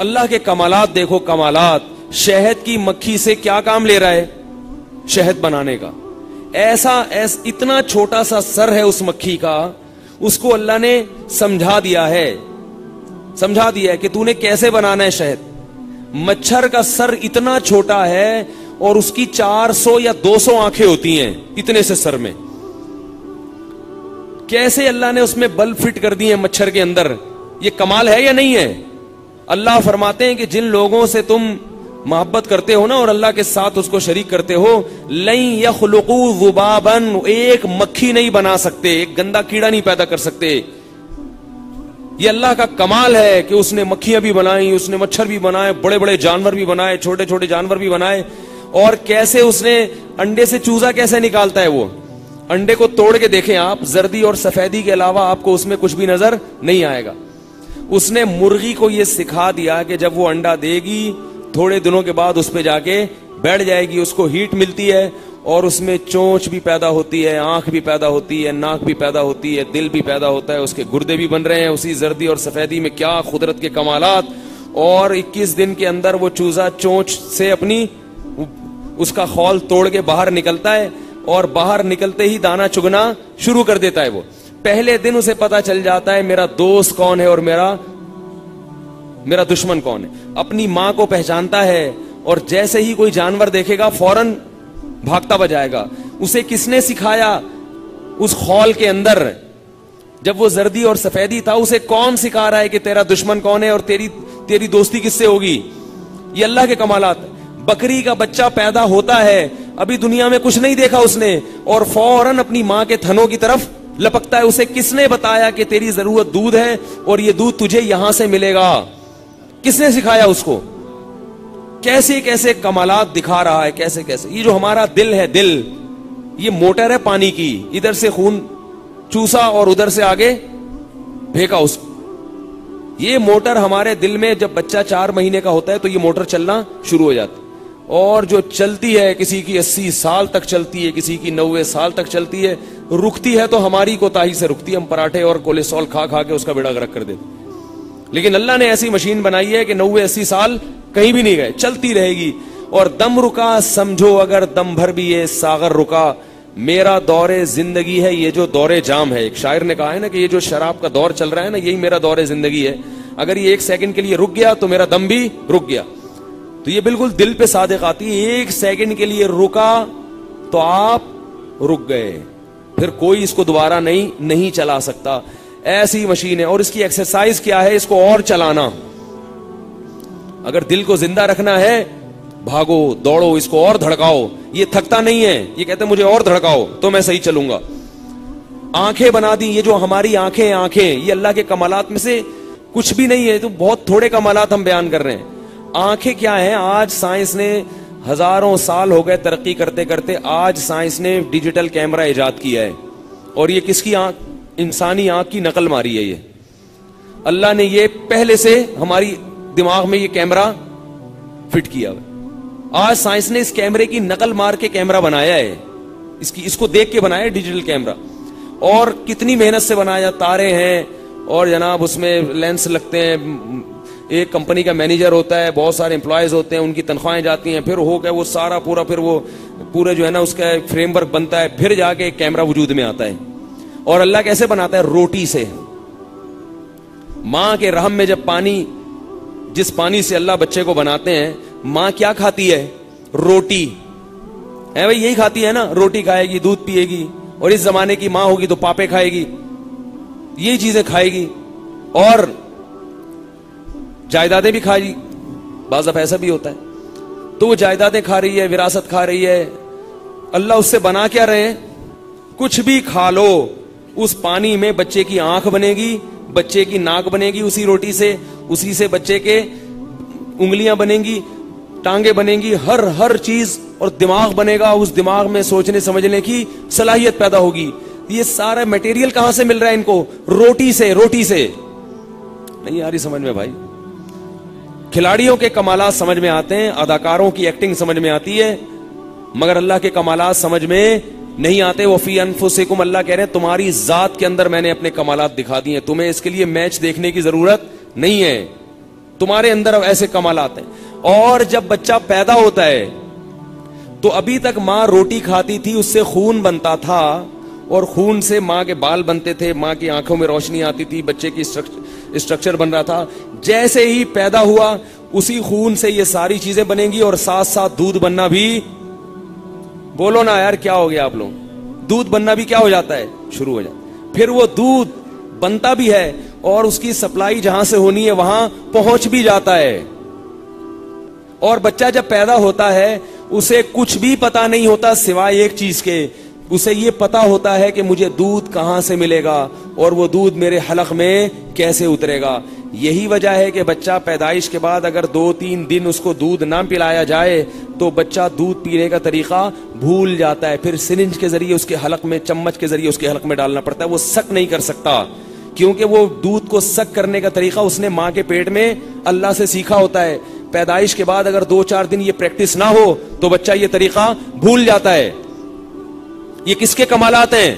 अल्लाह के कमालात देखो, कमालात। शहद की मक्खी से क्या काम ले रहा है? शहद बनाने का। ऐसा इतना छोटा सा सर है उस मक्खी का, उसको अल्लाह ने समझा दिया है कि तूने कैसे बनाना है शहद। मच्छर का सर इतना छोटा है और उसकी 400 या 200 आंखें होती हैं, इतने से सर में। कैसे अल्लाह ने उसमें बल्ब फिट कर दिए मच्छर के अंदर। ये कमाल है या नहीं है? अल्लाह फरमाते हैं कि जिन लोगों से तुम मोहब्बत करते हो ना और अल्लाह के साथ उसको शरीक करते हो, लई यखलुकू जुबाबन, एक मक्खी नहीं बना सकते, एक गंदा कीड़ा नहीं पैदा कर सकते। ये अल्लाह का कमाल है कि उसने मक्खियां भी बनाई, उसने मच्छर भी बनाए, बड़े बड़े जानवर भी बनाए, छोटे छोटे जानवर भी बनाए। और कैसे उसने अंडे से चूजा कैसे निकालता है, वो अंडे को तोड़ के देखें आप, जर्दी और सफेदी के अलावा आपको उसमें कुछ भी नजर नहीं आएगा। उसने मुर्गी को यह सिखा दिया कि जब वो अंडा देगी, थोड़े दिनों के बाद उस पर जाके बैठ जाएगी, उसको हीट मिलती है और उसमें चोंच भी पैदा होती है, आंख भी पैदा होती है, नाक भी पैदा होती है, दिल भी पैदा होता है, उसके गुर्दे भी बन रहे हैं उसी जर्दी और सफेदी में। क्या कुदरत के कमालात। और 21 दिन के अंदर वो चूजा चोंच से अपनी उसका खोल तोड़ के बाहर निकलता है और बाहर निकलते ही दाना चुगना शुरू कर देता है। वो पहले दिन उसे पता चल जाता है मेरा दोस्त कौन है और मेरा दुश्मन कौन है। अपनी मां को पहचानता है और जैसे ही कोई जानवर देखेगा फौरन भागता बजाएगा। उसे किसने सिखाया? उस खौल के अंदर जब वो जर्दी और सफेदी था, उसे कौन सिखा रहा है कि तेरा दुश्मन कौन है और तेरी दोस्ती किससे होगी? ये अल्लाह के कमालात। बकरी का बच्चा पैदा होता है, अभी दुनिया में कुछ नहीं देखा उसने और फौरन अपनी मां के थनों की तरफ लपकता है। उसे किसने बताया कि तेरी जरूरत दूध है और यह दूध तुझे यहां से मिलेगा? किसने सिखाया उसको? कैसे कैसे कमालात दिखा रहा है, कैसे कैसे। ये जो हमारा दिल है, दिल ये मोटर है पानी की, इधर से खून चूसा और उधर से आगे फेंका उसको। ये मोटर हमारे दिल में, जब बच्चा 4 महीने का होता है तो ये मोटर चलना शुरू हो जाती है और जो चलती है, किसी की 80 साल तक चलती है, किसी की 90 साल तक चलती है। रुकती है तो हमारी कोताही से रुकती है, हम पराठे और कोलेस्ट्रॉल खा खा के उसका बेड़ा गर्क कर देते। लेकिन अल्लाह ने ऐसी मशीन बनाई है कि 90-80 साल कहीं भी नहीं गए, चलती रहेगी। और दम रुका समझो अगर दम भर भी ये सागर रुका, मेरा दौरे जिंदगी है ये जो दौरे जाम है। एक शायर ने कहा है ना कि ये जो शराब का दौर चल रहा है ना, यही मेरा दौरे जिंदगी है। अगर ये 1 सेकंड के लिए रुक गया तो मेरा दम भी रुक गया। तो ये बिल्कुल दिल पे सादिक आती है। 1 सेकंड के लिए रुका तो आप रुक गए, फिर कोई इसको दोबारा नहीं चला सकता। ऐसी मशीन है। और इसकी एक्सरसाइज क्या है? इसको और चलाना। अगर दिल को जिंदा रखना है, भागो दौड़ो, इसको और धड़काओ। ये थकता नहीं है, ये कहते मुझे और धड़काओ तो मैं सही चलूंगा। आंखें बना दी, ये जो हमारी आंखें ये अल्लाह के कमालात में से कुछ भी नहीं है। तो बहुत थोड़े कमालात हम बयान कर रहे हैं। आंखें क्या है? आज साइंस ने, हजारों साल हो गए तरक्की करते करते, आज साइंस ने डिजिटल कैमरा इजाद किया है। और ये किसकी आंख? इंसानी आंख की नकल मारी है। ये अल्लाह ने ये पहले से हमारी दिमाग में ये कैमरा फिट किया है। आज साइंस ने इस कैमरे की नकल मार के कैमरा बनाया है, इसको देख के बनाया है डिजिटल कैमरा। और कितनी मेहनत से बनाया, तारे हैं और जनाब उसमें लेंस लगते हैं, एक कंपनी का मैनेजर होता है, बहुत सारे एम्प्लॉयज होते हैं, उनकी तनख्वाहें जाती हैं, फिर हो गया वो सारा पूरा, फिर वो पूरा जो है ना उसका फ्रेमवर्क बनता है, फिर जाके एक कैमरा वजूद में आता है। और अल्लाह कैसे बनाता है? रोटी से, माँ के रहम में। जब पानी, जिस पानी से अल्लाह बच्चे को बनाते हैं, माँ क्या खाती है? रोटी है भाई, यही खाती है ना। रोटी खाएगी, दूध पिएगी, और इस जमाने की माँ होगी तो पापे खाएगी, यही चीजें खाएगी और जायदादें भी खा रही, बाज़ दफ़ा ऐसा भी होता है। तो वो जायदादें खा रही है, विरासत खा रही है। अल्लाह उससे बना क्या रहे हैं? कुछ भी खा लो। उस पानी में बच्चे की आंख बनेगी, बच्चे की नाक बनेगी, उसी रोटी से, उसी से बच्चे के उंगलियां बनेंगी, टांगे बनेंगी, हर चीज। और दिमाग बनेगा, उस दिमाग में सोचने समझने की सलाहियत पैदा होगी। ये सारा मटेरियल कहां से मिल रहा है इनको? रोटी से। रोटी से नहीं आ रही समझ में भाई? खिलाड़ियों के कमालात समझ में आते हैं, अदाकारों की एक्टिंग समझ में आती है, मगर अल्लाह के कमालात समझ में नहीं आते। वफी अनफुसिकुम, अल्लाह कह रहे हैं तुम्हारी जात के अंदर मैंने अपने कमालात दिखा दिए हैं, तुम्हें इसके लिए मैच देखने की जरूरत नहीं है। तुम्हारे अंदर अब ऐसे कमालात हैं। और जब बच्चा पैदा होता है तो अभी तक माँ रोटी खाती थी, उससे खून बनता था और खून से माँ के बाल बनते थे, माँ की आंखों में रोशनी आती थी, बच्चे की स्ट्रक्चर बन रहा था। जैसे ही पैदा हुआ उसी खून से ये सारी चीजें बनेंगी और साथ साथ दूध बनना भी। बोलो ना यार क्या हो गया आप लोग, दूध बनना भी क्या हो जाता है, शुरू हो जाता। फिर वो दूध बनता भी है और उसकी सप्लाई जहां से होनी है वहां पहुंच भी जाता है। और बच्चा जब पैदा होता है उसे कुछ भी पता नहीं होता सिवाय एक चीज के, उसे ये पता होता है कि मुझे दूध कहां से मिलेगा और वो दूध मेरे हलक में कैसे उतरेगा। यही वजह है कि बच्चा पैदाइश के बाद अगर 2-3 दिन उसको दूध ना पिलाया जाए तो बच्चा दूध पीने का तरीका भूल जाता है। फिर सिरिंज के जरिए उसके हलक में, चम्मच के जरिए उसके हलक में डालना पड़ता है। वो सक नहीं कर सकता क्योंकि वो दूध को सक करने का तरीका उसने माँ के पेट में अल्लाह से सीखा होता है। पैदाइश के बाद अगर 2-4 दिन ये प्रैक्टिस ना हो तो बच्चा ये तरीका भूल जाता है। ये किसके कमालात हैं?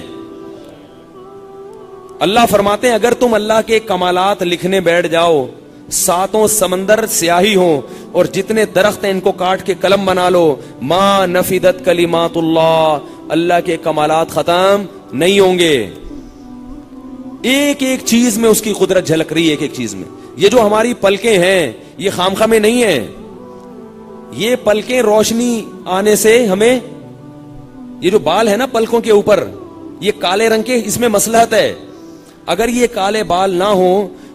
अल्लाह फरमाते हैं अगर तुम अल्लाह के कमालात लिखने बैठ जाओ, 7 समंदर स्याही हो और जितने दरख्त हैं इनको काट के कलम बना लो, मा नफिदत कलिमातुल्लाह, अल्लाह के कमालात खत्म नहीं होंगे। एक एक चीज में उसकी कुदरत झलक रही है, एक एक चीज में। ये जो हमारी पलकें हैं ये खामखा में नहीं है, ये पलकें रोशनी आने से हमें, ये जो बाल है ना पलकों के ऊपर, ये काले रंग के, इसमें मसलहत है। अगर ये काले बाल ना हो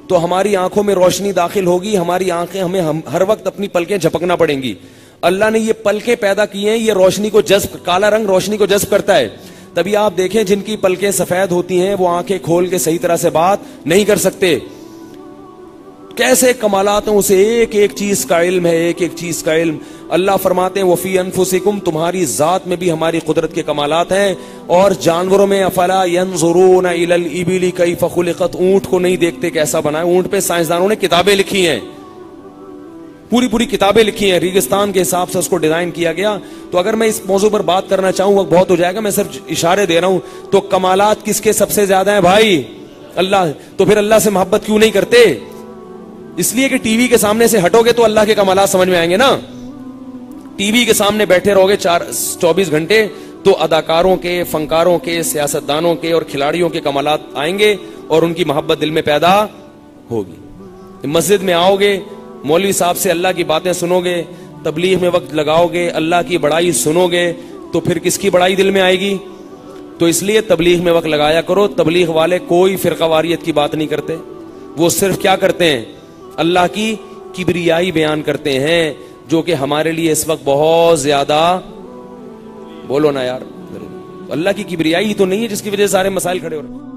तो हमारी आंखों में रोशनी दाखिल होगी, हमारी आंखें हमें हर वक्त अपनी पलकें झपकना पड़ेंगी। अल्लाह ने ये पलकें पैदा की हैं, ये रोशनी को जज्ब, काला रंग रोशनी को जज्ब करता है। तभी आप देखें जिनकी पलकें सफेद होती हैं वो आंखें खोल के सही तरह से बात नहीं कर सकते। कैसे कमालात हैं उसे, एक एक चीज का इल्म है, एक एक चीज का इल्म। अल्लाह फरमाते हैं वफी अनफुसिकुम, तुम्हारी जात में भी हमारी कुदरत के कमालात हैं। और जानवरों में अफला यंजुरून इलल इबिली कैफ खुलिकत, ऊंट को नहीं देखते कैसा बनाए। ऊंट पे साइंसदानों ने किताबें लिखी हैं, पूरी पूरी किताबें लिखी हैं, रेगिस्तान के हिसाब से उसको डिजाइन किया गया। तो अगर मैं इस मौजू पर बात करना चाहूं वक्त बहुत हो जाएगा, मैं सिर्फ इशारे दे रहा हूं। तो कमालात किसके सबसे ज्यादा हैं भाई? अल्लाह। तो फिर अल्लाह से मोहब्बत क्यों नहीं करते? इसलिए कि टीवी के सामने से हटोगे तो अल्लाह के कमालात समझ में आएंगे ना। टीवी के सामने बैठे रहोगे 24 घंटे तो अदाकारों के, फनकारों के, सियासतदानों के और खिलाड़ियों के कमालात आएंगे और उनकी मोहब्बत दिल में पैदा होगी। मस्जिद में आओगे, मौलवी साहब से अल्लाह की बातें सुनोगे, तबलीग में वक्त लगाओगे, अल्लाह की बड़ाई सुनोगे, तो फिर किसकी बड़ाई दिल में आएगी? तो इसलिए तबलीग में वक्त लगाया करो। तबलीग वाले कोई फिरकावारियत की बात नहीं करते, वो सिर्फ क्या करते हैं, अल्लाह की किबरियाई बयान करते हैं, जो कि हमारे लिए इस वक्त बहुत ज्यादा, बोलो ना यार, अल्लाह की किबरियाई तो नहीं है जिसकी वजह से सारे मसाइल खड़े हो रहे हैं।